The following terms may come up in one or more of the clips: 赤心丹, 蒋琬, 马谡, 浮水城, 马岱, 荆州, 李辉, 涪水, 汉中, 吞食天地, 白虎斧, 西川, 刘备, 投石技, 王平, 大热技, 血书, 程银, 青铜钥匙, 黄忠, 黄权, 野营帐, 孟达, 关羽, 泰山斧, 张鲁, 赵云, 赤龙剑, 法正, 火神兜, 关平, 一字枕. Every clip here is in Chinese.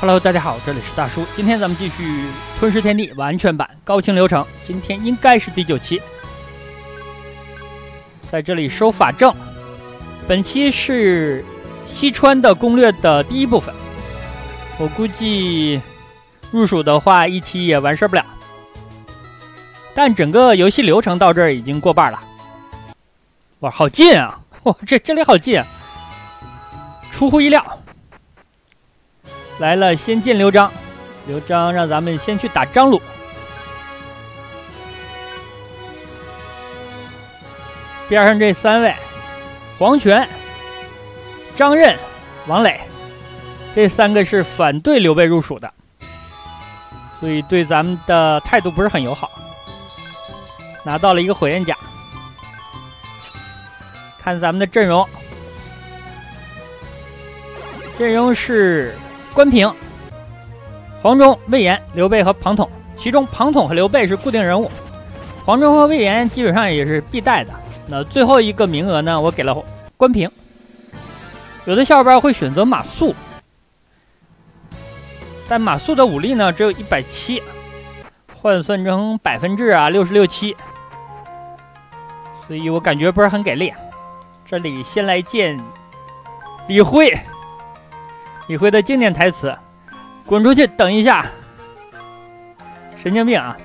Hello， 大家好，这里是大叔。今天咱们继续《吞噬天地》完全版高清流程，今天应该是第9期，在这里收法证。本期是西川的攻略的第一部分，我估计入蜀的话一期也完事不了，但整个游戏流程到这儿已经过半了。哇，好近啊！哇，这里好近啊，出乎意料。 来了，先见刘璋。刘璋让咱们先去打张鲁。边上这三位，黄权、张任、王磊，这三个是反对刘备入蜀的，所以对咱们的态度不是很友好。拿到了一个火焰甲，看咱们的阵容，阵容是。 关平、黄忠、魏延、刘备和庞统，其中庞统和刘备是固定人物，黄忠和魏延基本上也是必带的。那最后一个名额呢，我给了关平。有的小伙伴会选择马谡，但马谡的武力呢只有170，换算成%啊66、7，所以我感觉不是很给力。这里先来见李辉。 李辉的经典台词：“滚出去，等一下！”神经病啊！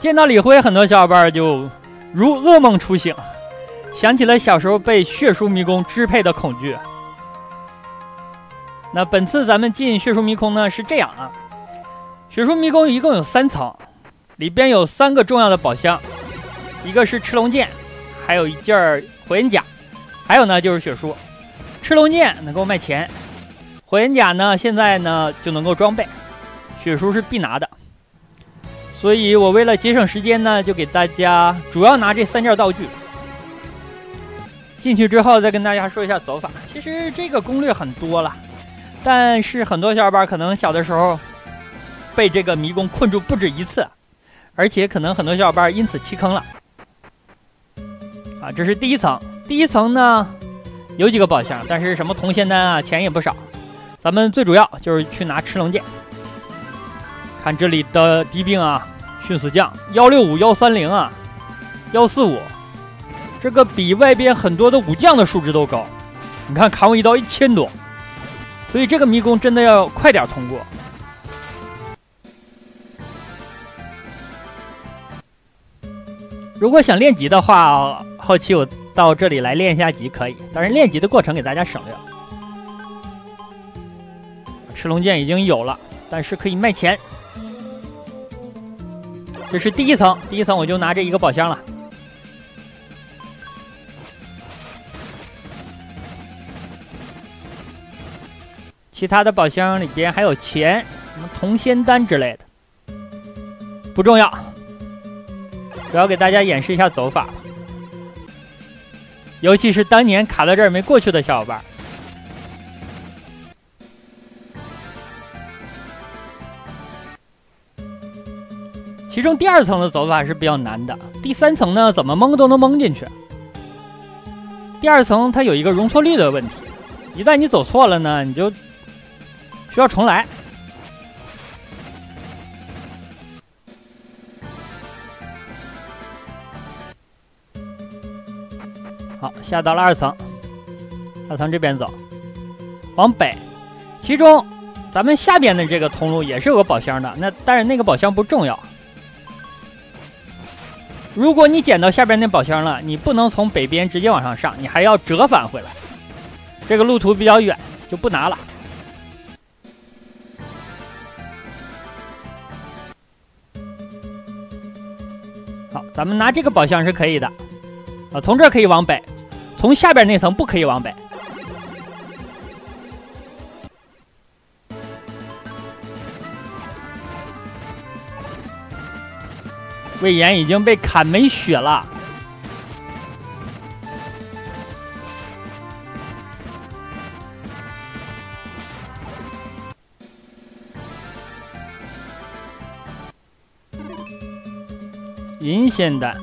见到李辉，很多小伙伴就如噩梦初醒，想起了小时候被血书迷宫支配的恐惧。那本次咱们进血书迷宫呢是这样啊，血书迷宫一共有3层，里边有3个重要的宝箱，一个是赤龙剑，还有一件火焰甲，还有呢就是血书。 赤龙剑能够卖钱，火焰甲呢，现在呢就能够装备，血书是必拿的，所以我为了节省时间呢，就给大家主要拿这3件道具。进去之后再跟大家说一下走法，其实这个攻略很多了，但是很多小伙伴可能小的时候被这个迷宫困住不止1次，而且可能很多小伙伴因此弃坑了。啊，这是第1层，第1层呢。 有几个宝箱，但是什么铜仙丹啊，钱也不少。咱们最主要就是去拿赤龙剑。看这里的敌兵啊，迅速降165、130啊，145，这个比外边很多的武将的数值都高。你看砍我一刀1000多，所以这个迷宫真的要快点通过。如果想练级的话，后期我。 到这里来练一下级可以，但是练级的过程给大家省略。赤龙剑已经有了，但是可以卖钱。这是第1层，第1层我就拿这一个宝箱了。其他的宝箱里边还有钱、什么铜仙丹之类的，不重要。主要给大家演示一下走法。 尤其是当年卡到这儿没过去的小伙伴，其中第2层的走法是比较难的，第3层呢怎么蒙都能蒙进去。第2层它有一个容错率的问题，一旦你走错了呢，你就需要重来。好，下到了2层，2层这边走，往北。其中，咱们下边的这个通路也是有个宝箱的，但是那个宝箱不重要。如果你捡到下边那宝箱了，你不能从北边直接往上上，你还要折返回来。这个路途比较远，就不拿了。好，咱们拿这个宝箱是可以的。 啊，从这儿可以往北，从下边那层不可以往北。魏延已经被砍没血了，银仙丹。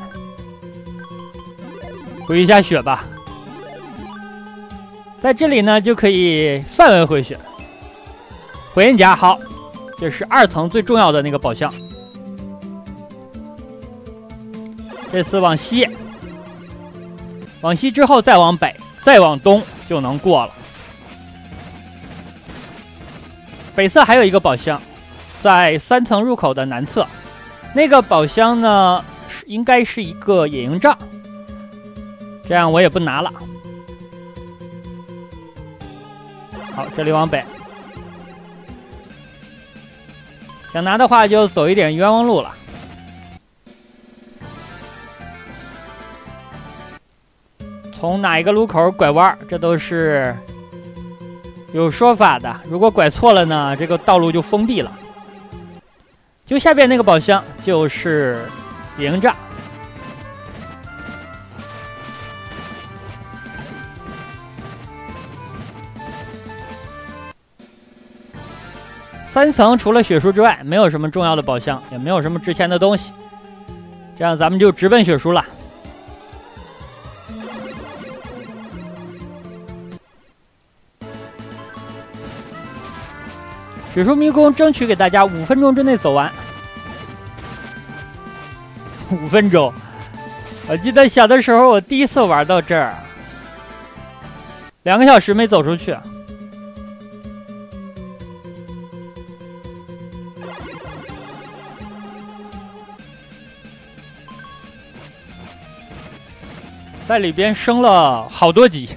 回一下血吧，在这里呢就可以范围回血，火焰甲好，这是2层最重要的那个宝箱。这次往西，往西之后再往北，再往东就能过了。北侧还有一个宝箱，在3层入口的南侧，那个宝箱呢应该是一个野营帐，这样我也不拿了。 好，这里往北，想拿的话就走一点冤枉路了。从哪一个路口拐弯，这都是有说法的。如果拐错了呢，这个道路就封闭了。就下边那个宝箱就是野营帐。 3层除了血书之外，没有什么重要的宝箱，也没有什么值钱的东西，这样咱们就直奔血书了。血书迷宫争取给大家5分钟之内走完。5分钟，我记得小的时候我第一次玩到这儿，2个小时没走出去。 在里边升了好多级，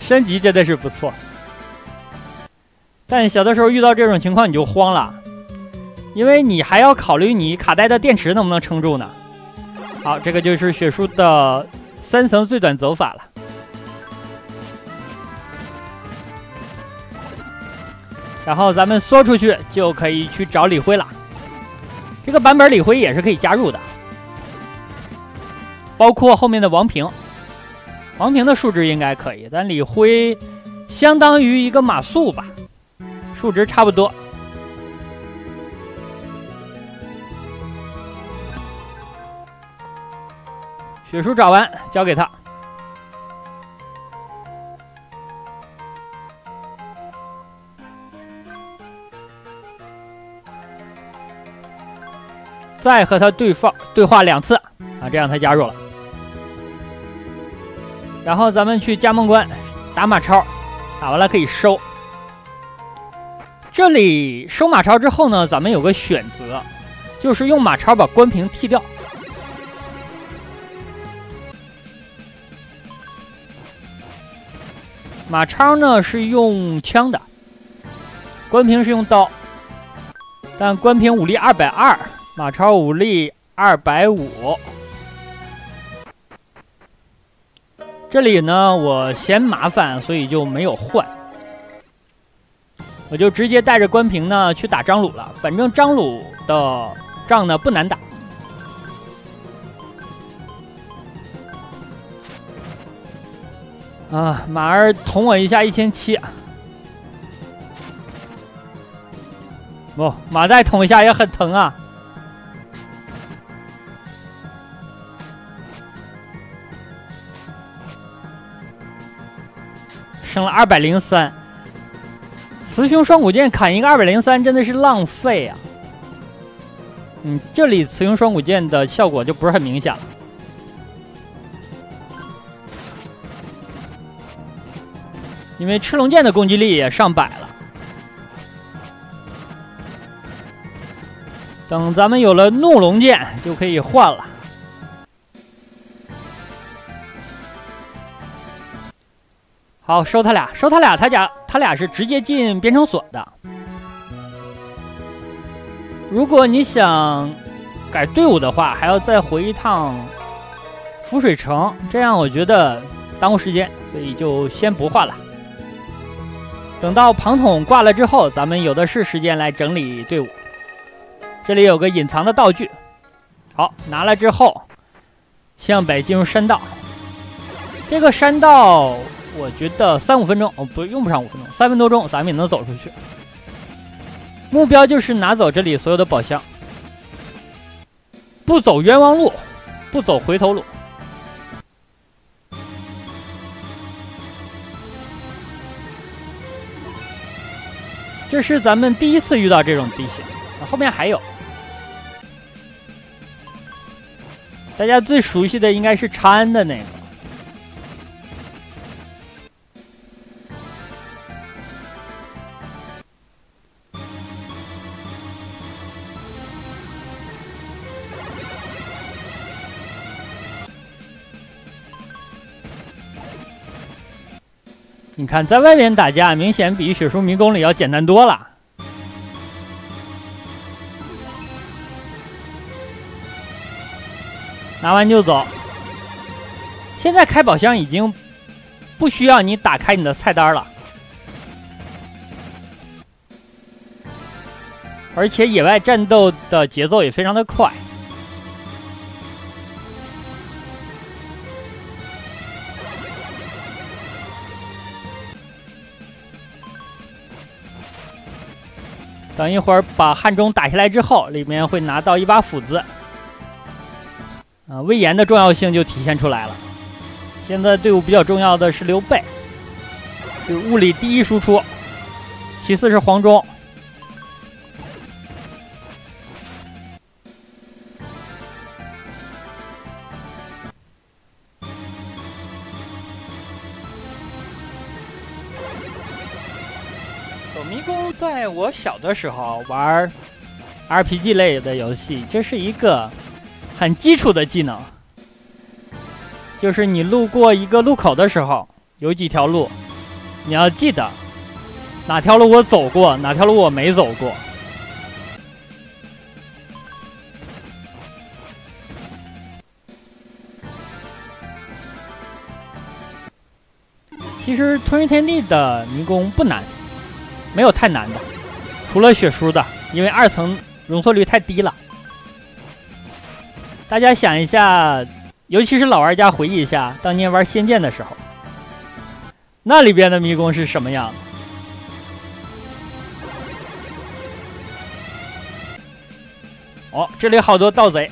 升级真的是不错。但小的时候遇到这种情况你就慌了，因为你还要考虑你卡带的电池能不能撑住呢。好，这个就是血书的3层最短走法了。然后咱们缩出去就可以去找李辉了。这个版本李辉也是可以加入的，包括后面的王平。 王平的数值应该可以，但李辉相当于一个马谡吧，数值差不多。血书找完交给他。再和他对话2次啊，这样他加入了。 然后咱们去加盟关打马超，打完了可以收。这里收马超之后呢，咱们有个选择，就是用马超把关平剃掉。马超呢是用枪的，关平是用刀，但关平武力220，马超武力250。 这里呢，我嫌麻烦，所以就没有换，我就直接带着关平呢去打张鲁了。反正张鲁的仗呢不难打。啊，马儿捅我一下1700，不，马再捅一下也很疼啊。 升了203，雌雄双股剑砍一个203真的是浪费啊！嗯，这里雌雄双股剑的效果就不是很明显了。因为赤龙剑的攻击力也上100了。等咱们有了怒龙剑就可以换了。 好，收他俩，收他俩，他俩是直接进编程所的。如果你想改队伍的话，还要再回一趟浮水城，这样我觉得耽误时间，所以就先不换了。等到庞统挂了之后，咱们有的是时间来整理队伍。这里有个隐藏的道具，好，拿了之后向北进入山道，这个山道。 我觉得3-5分钟，哦，不用不上5分钟，3分多钟咱们也能走出去。目标就是拿走这里所有的宝箱，不走冤枉路，不走回头路。这是咱们第一次遇到这种地形，后面还有。大家最熟悉的应该是长安的那个。 你看，在外面打架明显比《雪书迷宫》里要简单多了。拿完就走。现在开宝箱已经不需要你打开你的菜单了，而且野外战斗的节奏也非常的快。 等一会儿把汉中打下来之后，里面会拿到一把斧子，啊，魏延的重要性就体现出来了。现在队伍比较重要的是刘备，是物理第一输出，其次是黄忠。迷宫在我小的时候玩 RPG 类的游戏，这是一个很基础的技能，就是你路过一个路口的时候，有几条路，你要记得哪条路我走过，哪条路我没走过。其实《吞食天地》的迷宫不难。 没有太难的，除了血书的，因为二层容错率太低了。大家想一下，尤其是老玩家回忆一下当年玩《仙剑》的时候，那里边的迷宫是什么样的？哦，这里好多盗贼。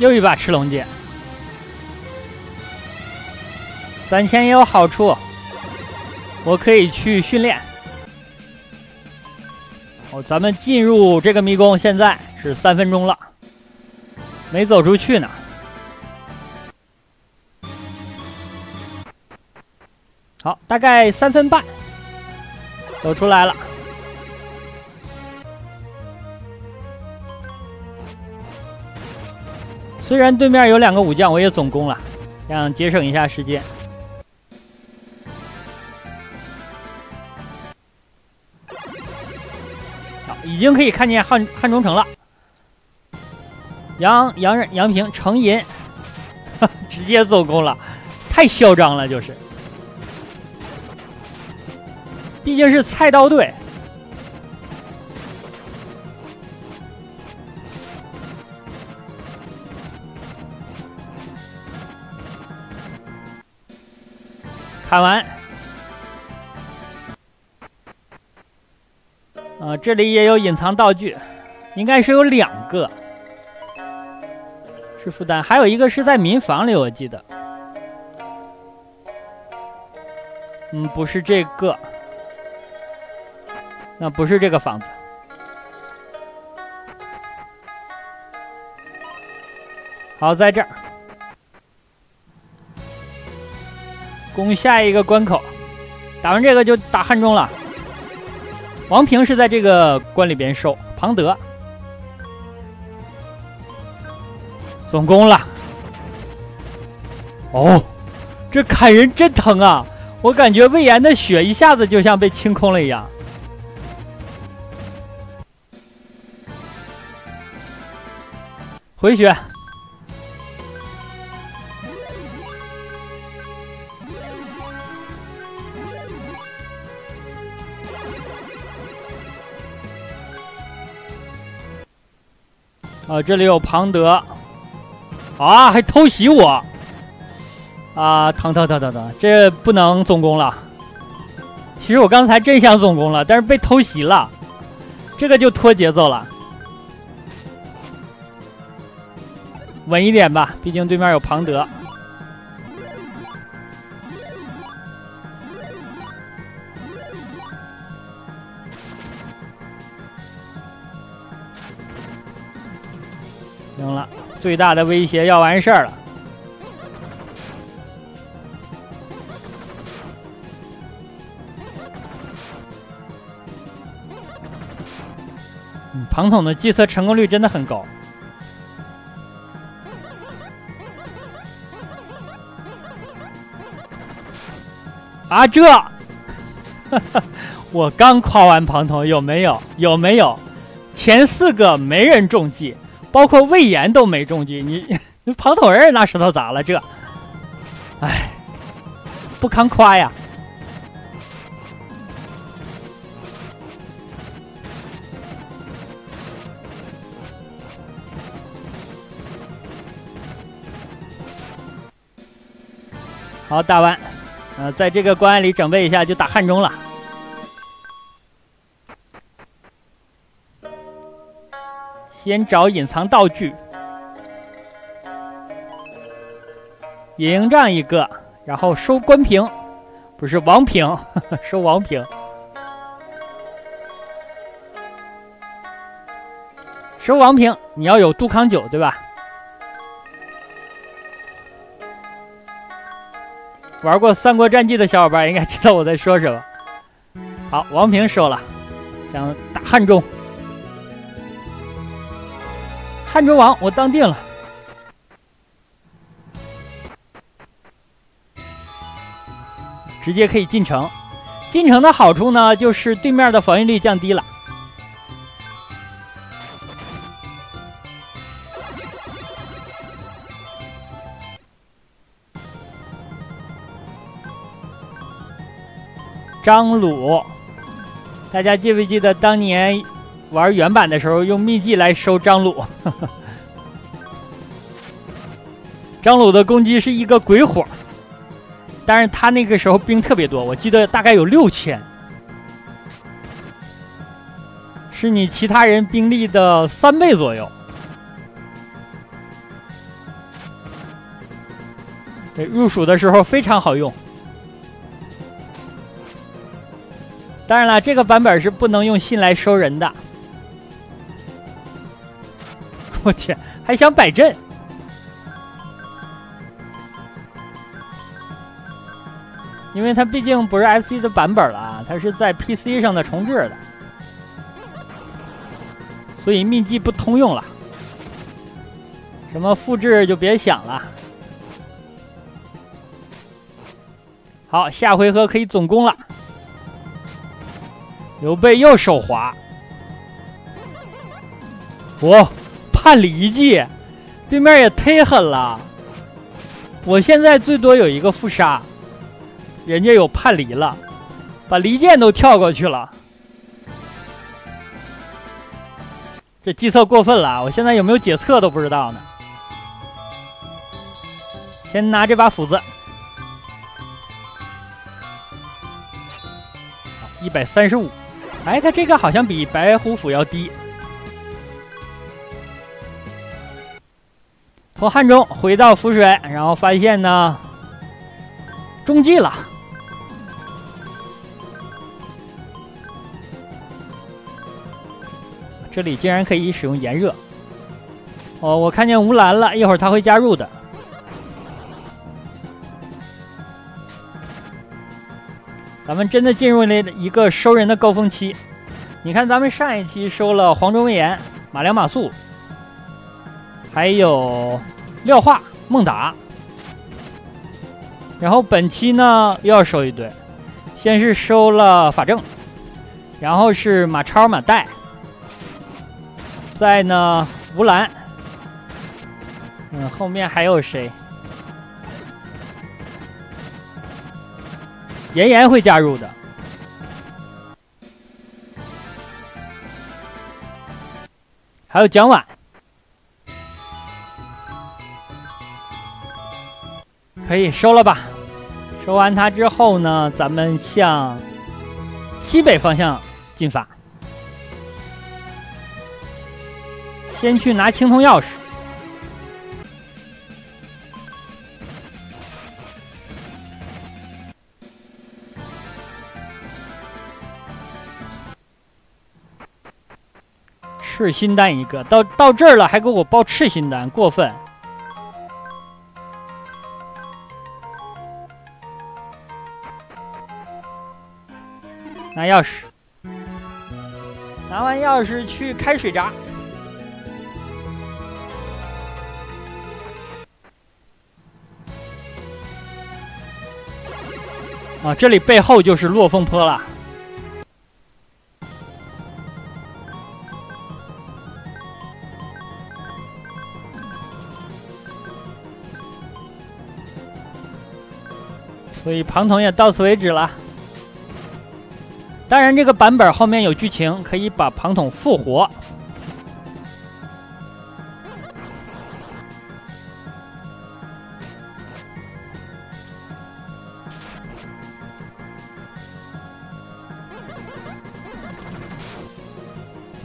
又一把赤龙剑，攒钱也有好处，我可以去训练。哦，咱们进入这个迷宫，现在是3分钟了，没走出去呢。好，大概3分半，走出来了。 虽然对面有2个武将，我也总攻了，这样节省一下时间。好，已经可以看见汉中城了。杨平程银，直接总攻了，太嚣张了，就是。毕竟是菜刀队。 砍完，啊，这里也有隐藏道具，应该是有2个，是负担，还有一个是在民房里，我记得，嗯，不是这个，那不是这个房子，好，在这儿。 攻下一个关口，打完这个就打汉中了。王平是在这个关里边收庞德，总攻了。哦，这砍人真疼啊！我感觉魏延的血一下子就像被清空了一样。回血。 啊，这里有庞德，啊，还偷袭我，啊，疼，这不能总攻了。其实我刚才真想总攻了，但是被偷袭了，这个就拖节奏了。稳一点吧，毕竟对面有庞德。 行了，最大的威胁要完事儿了。庞统的计策成功率真的很高。啊，这，我刚夸完庞统，有没有？有没有？前4个没人中计。 包括魏延都没中计，你庞统仁拿石头砸了这，哎，不堪夸呀！好，大湾，在这个关隘里准备一下，就打汉中了。 先找隐藏道具，野营帐一个，然后收关平，不是王平，呵呵收王平，收王平，你要有杜康酒对吧？玩过《三国战记》的小伙伴应该知道我在说什么。好，王平收了，将打汉中。 汉中王，我当定了。直接可以进城。进城的好处呢，就是对面的防御力降低了。张鲁，大家记不记得当年？ 玩原版的时候用秘技来收张鲁，张鲁的攻击是一个鬼火，但是他那个时候兵特别多，我记得大概有6000，是你其他人兵力的3倍左右。对，入蜀的时候非常好用。当然了，这个版本是不能用信来收人的。 我去，还想摆阵？因为它毕竟不是 FC 的版本了啊，它是在 PC 上的重置的，所以秘技不通用了。什么复制就别想了。好，下回合可以总攻了。刘备又手滑，哇！ 判离计，对面也忒狠了。我现在最多有一个副杀，人家有判离了，把离间都跳过去了。这计策过分了，我现在有没有解策都不知道呢。先拿这把斧子，135。哎，他这个好像比白虎斧要低。 从汉中回到涪水，然后发现呢中计了。这里竟然可以使用炎热。哦，我看见吴兰了，一会儿他会加入的。咱们真的进入了一个收人的高峰期。你看，咱们上一期收了黄忠、魏延、马良、马谡。 还有廖化、孟达，然后本期呢又要收一堆，先是收了法正，然后是马超、马岱，再呢吴兰，后面还有谁？严颜会加入的。 还有蒋琬。 可以收了吧，收完它之后呢，咱们向西北方向进发。先去拿青铜钥匙，赤心丹一个，到这儿了还给我爆赤心丹，过分！拿钥匙，拿完钥匙去开水闸。 啊，这里背后就是落风坡了。所以庞统也到此为止了。当然，这个版本后面有剧情，可以把庞统复活。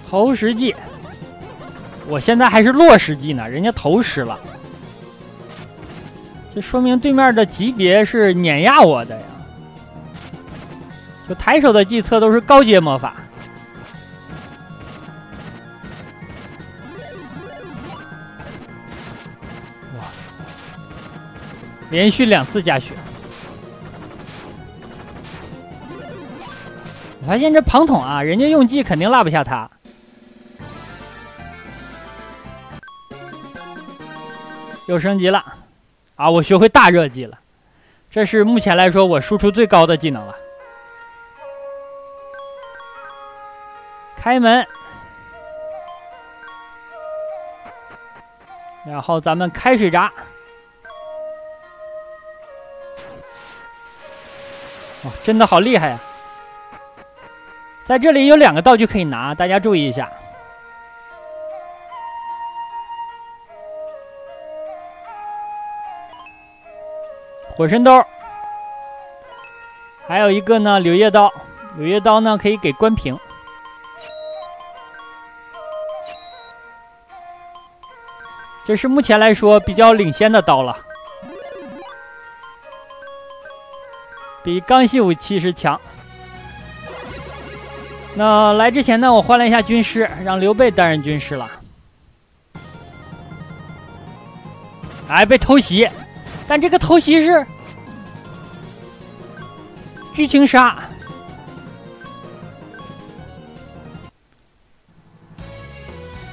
投石技，我现在还是落石技呢，人家投石了，这说明对面的级别是碾压我的呀。就抬手的计策都是高阶魔法，哇，连续2次加血。我发现这庞统啊，人家用技肯定落不下他。 又升级了，啊！我学会大热技了，这是目前来说我输出最高的技能了。开门，然后咱们开水闸。哇，真的好厉害呀！在这里有2个道具可以拿，大家注意一下。 火神兜，还有一个呢，柳叶刀。柳叶刀呢，可以给关平。这是目前来说比较领先的刀了，比刚系武器是强。那来之前呢，我换了一下军师，让刘备担任军师了。哎，被偷袭。 但这个偷袭是剧情杀，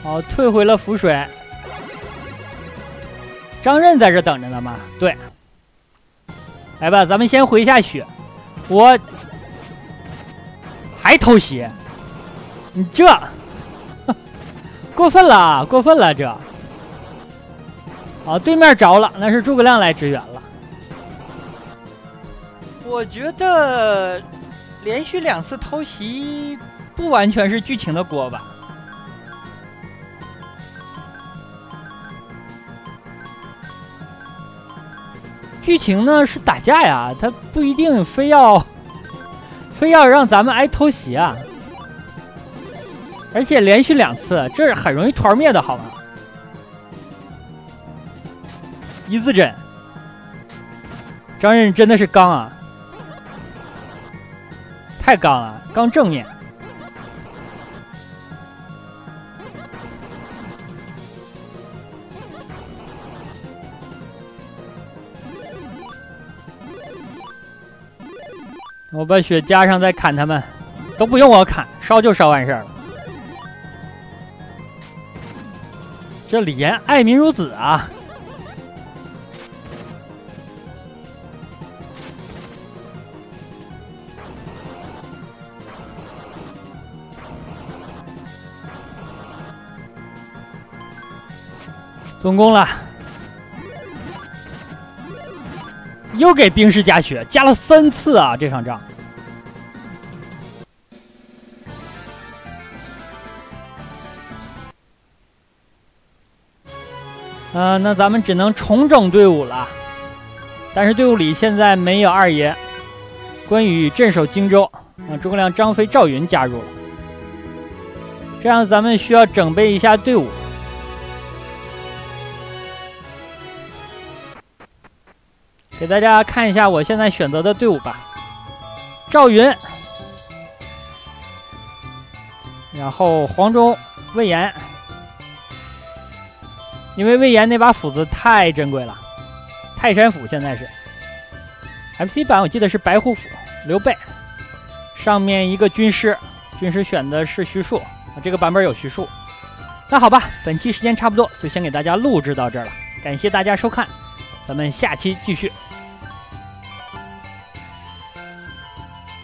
好，退回了浮水。张任在这等着呢吗？对，来吧，咱们先回一下血。我还偷袭，你这过分了，过分了这。 啊，对面着了，那是诸葛亮来支援了。我觉得连续2次偷袭不完全是剧情的锅吧。剧情呢是打架呀，他不一定非要让咱们挨偷袭啊。而且连续2次，这很容易团灭的好吗？ 一字枕，张任真的是刚啊，太刚了，刚正面。我把血加上再砍他们，都不用我砍，烧就烧完事儿了。这李严爱民如子啊！ 总攻了，又给兵士加血，加了3次啊！这场仗，那咱们只能重整队伍了。但是队伍里现在没有二爷，关羽镇守荆州，啊，诸葛亮、张飞、赵云加入了，这样咱们需要整备一下队伍。 给大家看一下我现在选择的队伍吧，赵云，然后黄忠、魏延，因为魏延那把斧子太珍贵了，泰山斧现在是 FC 版，我记得是白虎斧，刘备。上面一个军师，军师选的是徐庶，这个版本有徐庶。那好吧，本期时间差不多，就先给大家录制到这儿了，感谢大家收看，咱们下期继续。